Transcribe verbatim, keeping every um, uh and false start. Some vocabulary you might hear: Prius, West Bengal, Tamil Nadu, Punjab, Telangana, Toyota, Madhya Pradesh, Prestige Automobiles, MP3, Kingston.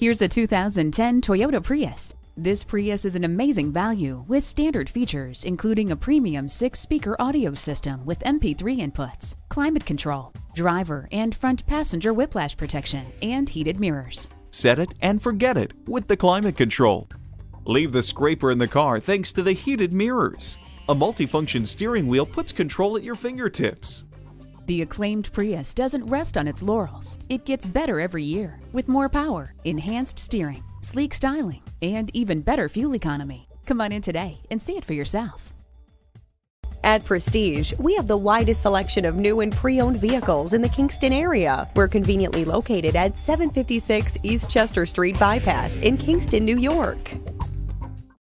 Here's a two thousand ten Toyota Prius. This Prius is an amazing value with standard features, including a premium six-speaker audio system with M P three inputs, climate control, driver and front passenger whiplash protection, and heated mirrors. Set it and forget it with the climate control. Leave the scraper in the car thanks to the heated mirrors. A multifunction steering wheel puts control at your fingertips. The acclaimed Prius doesn't rest on its laurels. It gets better every year with more power, enhanced steering, sleek styling, and even better fuel economy. Come on in today and see it for yourself. At Prestige, we have the widest selection of new and pre-owned vehicles in the Kingston area. We're conveniently located at seven fifty-six East Chester Street Bypass in Kingston, New York.